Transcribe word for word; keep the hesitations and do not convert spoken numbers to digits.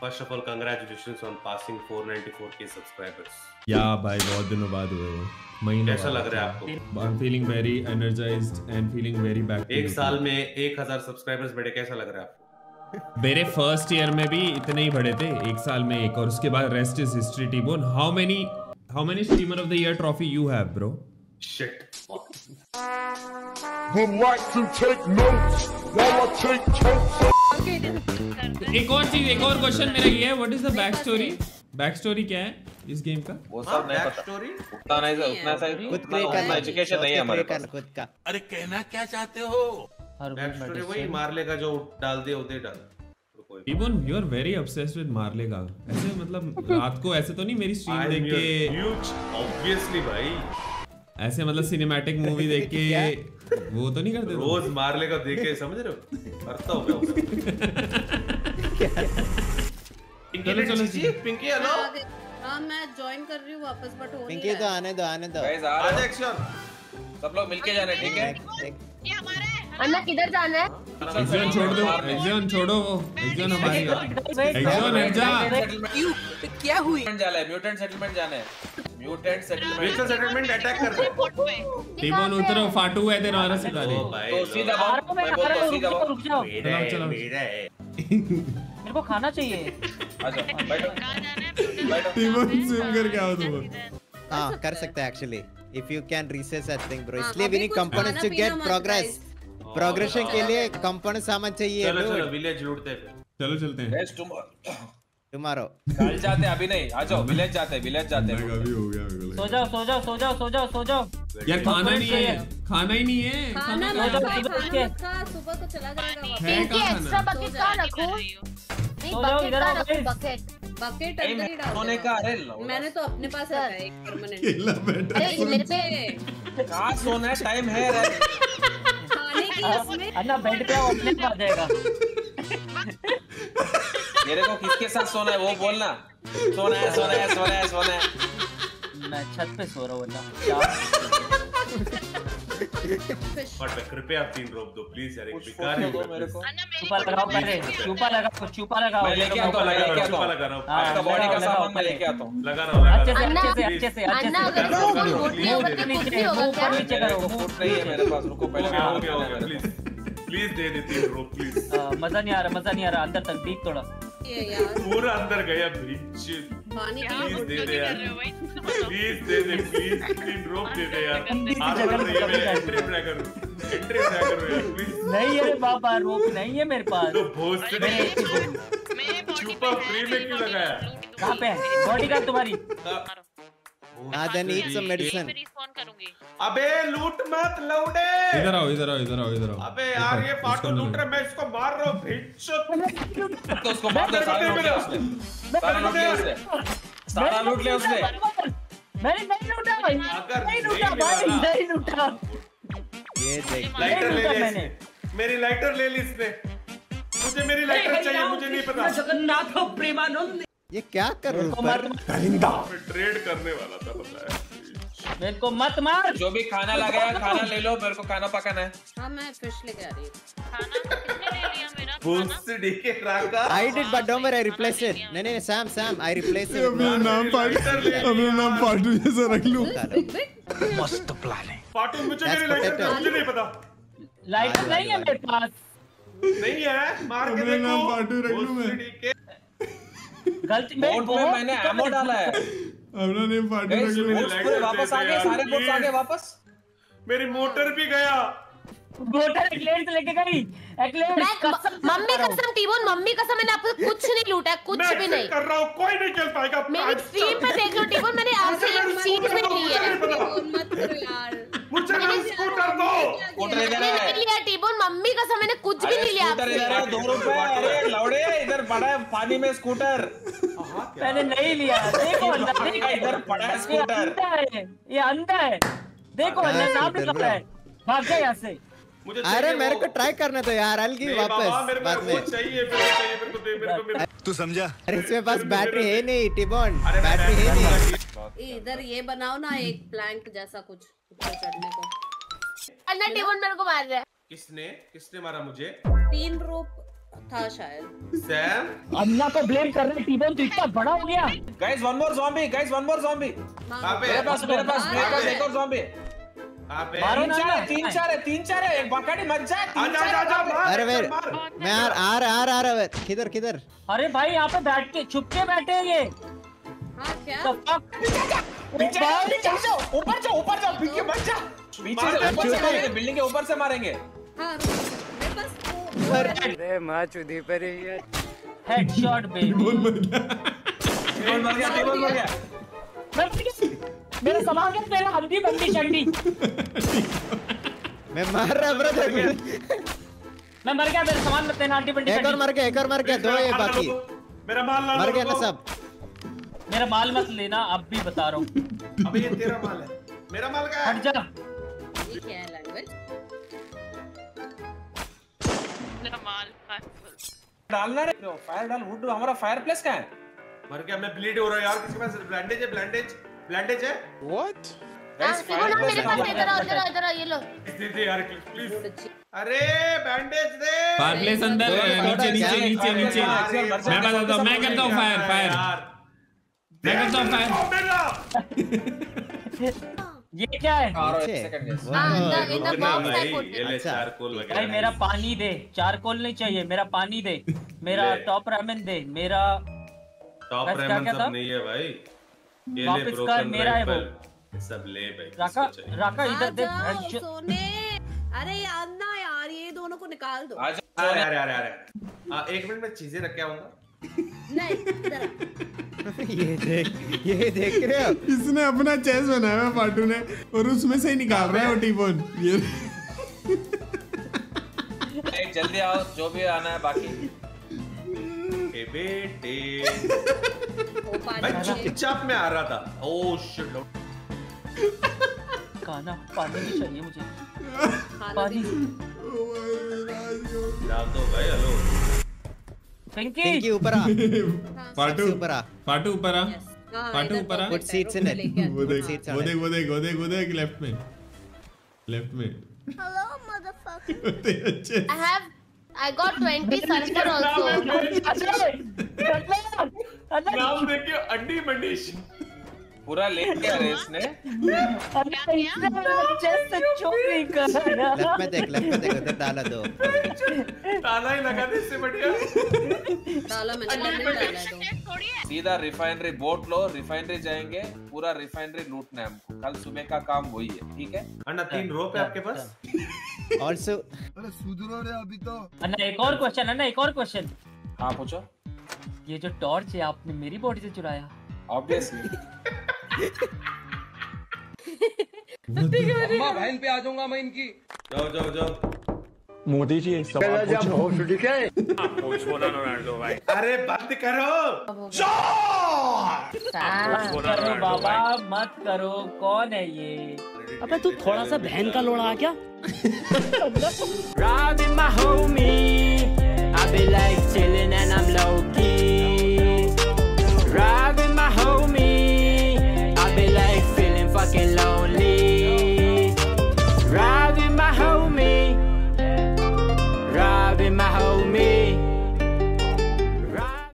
First of all congratulations on passing four ninety four के subscribers. या भाई बहुत दिनों बाद हुए हो, महीना कैसा लग रहा है आपको? I'm feeling very energized and feeling very back। एक साल में एक हज़ार सब्सक्राइबर्स बढ़े, कैसा लग रहा है आपको? मेरे फर्स्ट ईयर में भी इतने ही बढ़े थे, एक साल में एक, और उसके बाद rest is history. Tbone, how many how many streamer of the year trophy you have bro? Shit. एक और चीज, एक और क्वेश्चन मेरा ये है, what is the back story? Back story क्या है इस गेम का? वो सब नहीं पता। उतना नहीं, उतना साइड एजुकेशन नहीं है हमारे खुद का। अरे कहना क्या चाहते हो? बैकस्टोरी वही मारले का जो डाल दिया उधर डाल। Tbone, you are very obsessed with मारले का। ऐसे मतलब रात को ऐसे तो नहीं मेरी स्ट्रीम देख के huge, obviously भाई। ऐसे मतलब सिनेमैटिक मूवी देख के वो तो नहीं करते रोज मारले का देख के, समझ रहे हो? करता हो क्या? चलो चलो पिंकी हेलो। हां मैं ज्वाइन कर रही हूं वापस, बट हो नहीं। पिंकी तो आने दो, आने दो गाइस। आ जाओ एक्शन, सब लोग मिलके जाना है, ठीक है? ये हमारा अन्ना किधर जाना है? एग्जॉन छोड़ दो, एग्जॉन छोड़ो, वो एग्जॉन हमारी है। एग्जॉन एग्जा क्यों क्या हुई? जाना है म्यूटेंट सेटलमेंट, जाना है mutant settlement. Mutant settlement attack कर दो। Tbone उतरो, फाटू है तेरा हमारा सीधा दे। तो सीधा आओ, मैं बोल तो सीधा आओ। रुक जाओ, चलो मेरा है, मेरे को खाना चाहिए। अच्छा बैठो, बैठो। Tbone स्विम करके आओ तुम। हां कर सकते हैं actually, if you can recess that thing bro, इसलिए we need components to get progress। Progression के लिए कंपन सामान चाहिए। चलो चलो विलेज लूटते हैं, चलो चलते हैं। नेक्स्ट टुमारो कल जाते हैं, अभी नहीं। आ जाओ विलेज जाते हैं, विलेज जाते हैं। अभी हो गया, सो जाओ सो जाओ सो जाओ सो जाओ सो जाओ यार। खाना नहीं है, खाना ही नहीं है। खाना सुबह को चला जाएगा। इनकी एक्स्ट्रा बकेट कहां रखो? नहीं बकेट बकेट बकेट अंदर ही डाल। सोने का अरे मैंने तो अपने पास रखा है एक परमानेंट। अरे मेरे पे कहां सोना है? टाइम है रे अन्ना, बैठ के अपने पर जाएगा। मेरे को किसके साथ सोना है वो बोलना। सोना है सोना है सोना है सोना है। मैं छत पे सो रहा हूँ ना। कृपया आप तीन रोप दो प्लीज यार, एक बेकार है मेरे को। चुपा लगाओ, पहले चुपा लगाओ, चुपा लगाओ। मैं लेके आता हूँ, चुपा लगा रहा हूँ। आपका बॉडी का सामान मैं लेके आता हूँ, लगा रहा हूँ। अच्छे से अच्छे से अच्छे से। ऊपर नीचे ऊपर नीचे करो। फूट नहीं है मेरे पास, रुको पहले। हो गया हो गया, प्लीज प्लीज दे दे तीन रोप प्लीज। मजा नहीं आ रहा, मजा नहीं आ रहा। अंदर तक भीग थोड़ा, पूरा अंदर गया भीग। प्लीज दे दे यार, प्लीज दे दे प्लीज। तीन रोप दे दे यार। एंट्री ना करो, एंट्री ना करो यार प्लीज। नहीं है बाबा, रोप नहीं है मेरे पास। तो भोसड़ी छुपा फ्री में क्यों लगाया? कहाँ पे है बॉडी का तुम्हारी? मेडिसिन। अबे लूट मत लौड़े, इधर आओ इधर आओ इधर आओ इधर आओ। अबे यार ये फाटू लूट रहा है, मैं इसको मार रहा हूँ। भिक्षुक तो उसको मार दो। सारा लूट लिया उसने। मैंने नहीं लूटा भाई, नहीं लूटा भाई, नहीं लूटा। ये देख लाइटर ले ली, मेरी लाइटर ले ली इसने। मुझे मेरी लाइटर चाहिए, मुझे नहीं पता। जगन्नाथ हो प्रेमानंद, ये क्या कर रहा है? ट्रेड करने वाला था पता है। मेरे को मत मार। जो भी खाना लगाया खाना ले लो, मेरे को खाना पकाना है। हाँ मैं फिश लेके आ रही हूँ। खाना किसने ले लिया मेरा? भूसड़ी के राका। I did but don't worry, I replace it। नहीं नहीं Sam Sam, I replace it। अपना नाम पार्टी, अपना नाम पार्टी जैसा रख लूँ। मस्त प्लान है। पार्टी मुझे मेरी लाइटर मुझे नहीं पता। लाइटर नहीं है मेरे पास। नहीं है, मार के देखो। गलती में मैंने एमो डाला है। अपना नेम पार्टी में वापस आ गए, सारे बोट्स आ गए वापस। मेरी मोटर भी गया, मोटर एक्लेयर्स लेके गई। एक्लेयर्स कसम, मम्मी कसम Tbone, मम्मी कसम मैंने आपको कुछ नहीं लूटा, कुछ भी नहीं कर रहा हूं। कोई नहीं खेल पाएगा। मेरी स्ट्रीम पे देख लो Tbone, मैंने आपसे एक चीज भी नहीं ली है। मत करो यार, मुझे स्कूटर दो। स्कूटर इधर है Tbone, मम्मी कसम मैंने कुछ भी नहीं लिया। स्कूटर इधर है, दो रुपए। अरे लौड़े इधर पड़ा है पानी में स्कूटर। मैंने नहीं लिया, देखो इधर पड़ा है स्कूटर। ये अंधा है, देखो नाम लिखा है। भाग गया यहाँ से। अरे मेरे को ट्राई करने तो यार, अलग ही वापस बाद में चाहिए। तू समझा? अरे इसमें पास बैटरी है नहीं Tbone, बैटरी है नहीं। इधर ये बनाओ ना एक प्लैंक जैसा कुछ चढ़ने को। अन्ना Tbone मेरे को मार रहा है। किसने किसने मारा मुझे? तीन रोप था शायद। सैम अन्ना को ब्लेम कर रहे, टीबोन तो इतना बड़ा हो गया। Guys one more zombie, guys one more zombie. मेरे पास मेरे पास मेरे पास एक और ज़ॉम्बी। मारो ना, तीन चार है, तीन चार है, एक बकड़ी मत जा। आजा आजा अरे वे मैं यार आ रहा आ रहा आ रहा किधर किधर? अरे भाई यहां पे बैठ के छुप के बैठे हैं ये। हां क्या? ऊपर जाओ ऊपर जाओ पीछे मत जा। पीछे से ऊपर से मारेंगे, बिल्डिंग के ऊपर से मारेंगे। हां मेरे पास अरे माँ चुदी पर ही है। Headshot baby. टीबोन मर गया। टीबोन मर गया। टीबोन मर गया। मेरा सामान क्या? मेरा हल्दी बंदी शंडी। मैं मार रहा ब्रदर। मैं मर गया, मेरा सामान मत लेना हल्दी बंदी। एक और मर गया, एक और मर गया, दो ये बाकी। मेरा माल ला लो। मर गया ना सब। मेरा माल मत लेना, अब भी बता रहा हूँ। अबे ये तेरा माल है। मेरा माल क्या? हट जा। ये क्या लैंग्वेज? डालना रे फायर डाल वुड। हमारा फायरप्लेस कहाँ है? मर गया मैं, ब्लीड हो रहा है यार। किसके पास ब्लैंडेज है? ब्लैंडेज ब्लैंडेज है। व्हाट गाइस मेरे पास इधर इधर इधर ये लो दे दे यार प्लीज। अरे बैंडेज दे। फायरप्लेस अंदर है, नीचे नीचे नीचे नीचे। मैं बताता हूं, मैं करता हूं फायर फायर मैं करता हूं फायर। ये क्या है? भाई मेरा पानी दे, चारकोल नहीं चाहिए। मेरा पानी दे, मेरा टॉप रामेन दे, मेरा टॉप रामेन सब नहीं है भाई। ये ले ब्रोकन मेरा है वो सब ले भाई। राका राका इधर देख सोने। अरे अन्ना यार ये दोनों को निकाल दो। अरे अरे अरे अरे एक मिनट में चीजें रख के आऊंगा। नहीं ये देख ये देख रहे हो, इसने अपना चेस बनाया है फाटू ने और उसमें से ही निकाल रहा है वो टीबोन। ये जल्दी आओ, जो भी आना है बाकी। ए बेटे मैं चुपचाप में आ रहा था। ओह शिट खाना पानी भी चाहिए मुझे, पानी डाल दो भाई। हेलो थैंक ऊपर आ फाटू, ऊपर आ फाटू, ऊपर आ फाटू, ऊपर आ। Good seats in it. वो देख वो देख वो देख वो देख वो देख लेफ्ट में, लेफ्ट में। Hello motherfucker. अच्छे I have I got twenty sunker also. नाम देखियो अंडी मंडीश पूरा ले लिया रे इसने। चेस्ट से चोरी कर रहा। लेफ्ट में देख लेफ्ट में देख, ताला दो ताला ही लगा दे इससे बढ़िया। ताला मैंने लगा दिया थोड़ी है। सीधा रिफाइनरी बोट लो, रिफाइनरी जाएंगे, पूरा रिफाइनरी लूटना है हमको। कल सुबह का काम वही है, ठीक है अन्ना? तीन रोप है आपके पास ऑल्सो। अरे सुधरो रे अभी तो। अन्ना एक और क्वेश्चन, अन्ना एक और क्वेश्चन। हाँ पूछो। ये जो टॉर्च है आपने मेरी बॉडी से चुराया? ऑब्वियसली। बहन पे आ जाऊंगा मैं इनकी। जाओ जाओ जाओ मोदी जी सवाल पूछो, ठीक है? रोनाल्डो भाई अरे बात करो करो बाबा मत करो। कौन है ये? अबे तू थोड़ा सा बहन का लोड़ा आ क्या? Robbie my homie I be like chillin and I'm low key।